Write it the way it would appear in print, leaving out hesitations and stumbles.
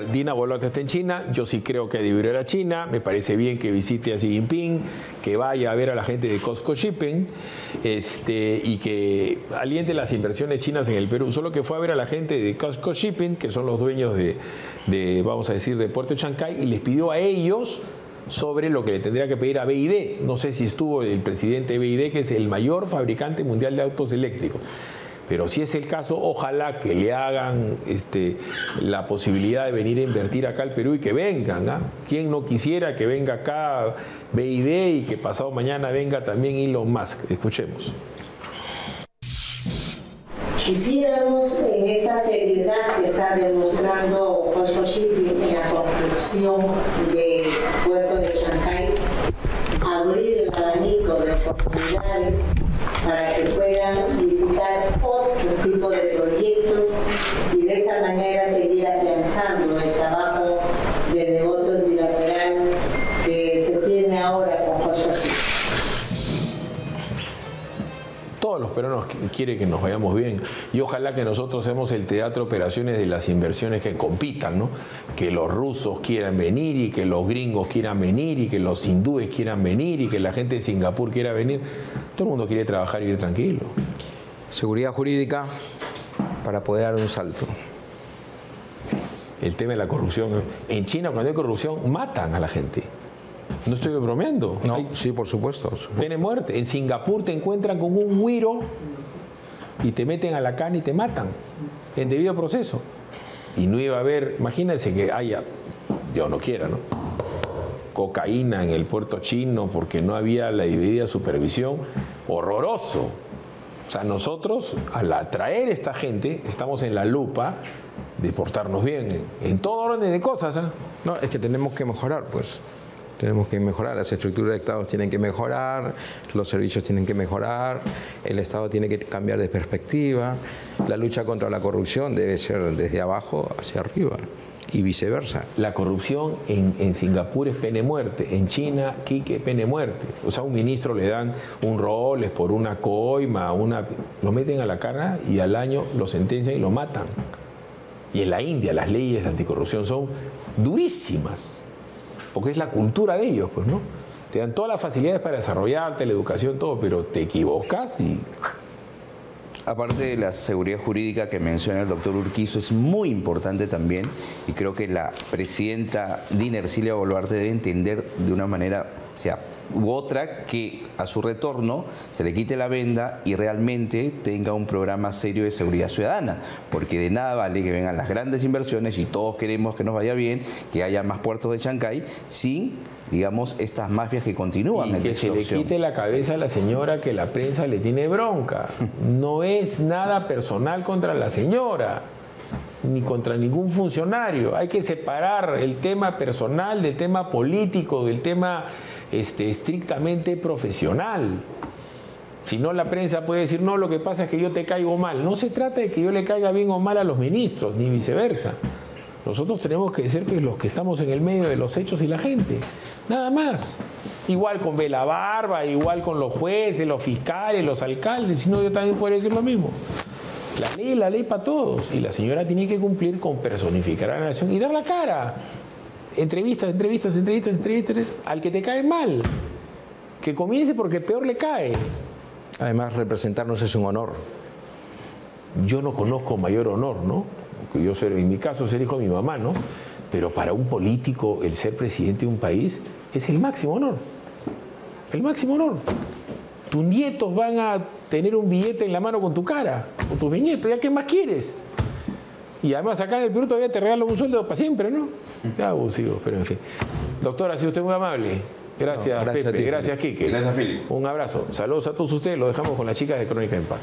ver, Dina Boluarte está en China, yo sí creo que debió ir a China, me parece bien que visite a Xi Jinping, que vaya a ver a la gente de Costco Shipping y que aliente las inversiones chinas en el Perú, solo que fue a ver a la gente de Costco Shipping, que son los dueños de vamos a decir, de Puerto Chancay, y les pidió a ellos sobre lo que le tendría que pedir a BYD. No sé si estuvo el presidente de BYD, que es el mayor fabricante mundial de autos eléctricos. Pero si es el caso, ojalá que le hagan la posibilidad de venir a invertir acá al Perú y que vengan. ¿Quién no quisiera que venga acá BYD y que pasado mañana venga también Elon Musk? Escuchemos. Quisiéramos en esa seriedad que está demostrando Costco Shipping en la construcción del puerto de Shanghai, abrir el abanico de oportunidades para que puedan visitar otro tipo de proyectos y de esa manera seguir afianzando el trabajo de negocios bilateral que se tiene ahora con Costco Shipping. Todos los peruanos quieren que nos vayamos bien y ojalá que nosotros seamos el teatro de operaciones de las inversiones que compitan, ¿no? Que los rusos quieran venir y que los gringos quieran venir y que los hindúes quieran venir y que la gente de Singapur quiera venir. Todo el mundo quiere trabajar y ir tranquilo. Seguridad jurídica para poder dar un salto. El tema de la corrupción. En China, cuando hay corrupción, matan a la gente. No estoy bromeando. No, sí, por supuesto. Tiene muerte. En Singapur te encuentran con un huiro y te meten a la cana y te matan en debido proceso. Y no iba a haber, imagínense que haya, Dios no quiera, ¿no? Cocaína en el puerto chino porque no había la debida supervisión. Horroroso. O sea, nosotros al atraer a esta gente estamos en la lupa de portarnos bien en todo orden de cosas, ¿eh? No, es que tenemos que mejorar, pues. Tenemos que mejorar, las estructuras de Estado tienen que mejorar, los servicios tienen que mejorar, el Estado tiene que cambiar de perspectiva, la lucha contra la corrupción debe ser desde abajo hacia arriba y viceversa. La corrupción en Singapur es pena de muerte, en China, Quique, pena de muerte. O sea, a un ministro le dan un Rolex por una coima, lo meten a la cana y al año lo sentencian y lo matan. Y en la India las leyes de anticorrupción son durísimas. Porque es la cultura de ellos, pues, ¿no? Te dan todas las facilidades para desarrollarte, la educación, todo, pero te equivocas y... Aparte de la seguridad jurídica que menciona el doctor Urquizo, es muy importante también, y creo que la presidenta Dina Ercilia Boluarte debe entender de una manera, o sea, u otra, que a su retorno se le quite la venda y realmente tenga un programa serio de seguridad ciudadana, porque de nada vale que vengan las grandes inversiones y todos queremos que nos vaya bien, que haya más puertos de Chancay, sin, digamos, estas mafias que continúan. Y que se le quite la cabeza a la señora que la prensa le tiene bronca. No es nada personal contra la señora, ni contra ningún funcionario. Hay que separar el tema personal del tema político, del tema estrictamente profesional. Si no, la prensa puede decir, no, lo que pasa es que yo te caigo mal. No se trata de que yo le caiga bien o mal a los ministros, ni viceversa. Nosotros tenemos que ser, pues, los que estamos en el medio de los hechos y la gente. Nada más. Igual con Bela Barba, igual con los jueces, los fiscales, los alcaldes. Si no, yo también podría decir lo mismo. La ley para todos. Y la señora tiene que cumplir con personificar a la nación y dar la cara. Entrevistas, entrevistas, entrevistas, entrevistas, al que te cae mal. Que comience porque peor le cae. Además, representarnos es un honor. Yo no conozco mayor honor, ¿no? Yo ser, en mi caso, ser hijo de mi mamá, ¿no? Pero para un político, el ser presidente de un país es el máximo honor. El máximo honor. Tus nietos van a tener un billete en la mano con tu cara, o tus nietos, ¿ya qué más quieres? Y además acá en el Perú todavía te regalan un sueldo para siempre, ¿no? Qué abusivo, pero en fin. Doctor, ha sido usted muy amable. Gracias, no, gracias Pepe, a ti, gracias Quique. Gracias Filipe. Un abrazo. Saludos a todos ustedes, lo dejamos con las chicas de Crónica en Paz.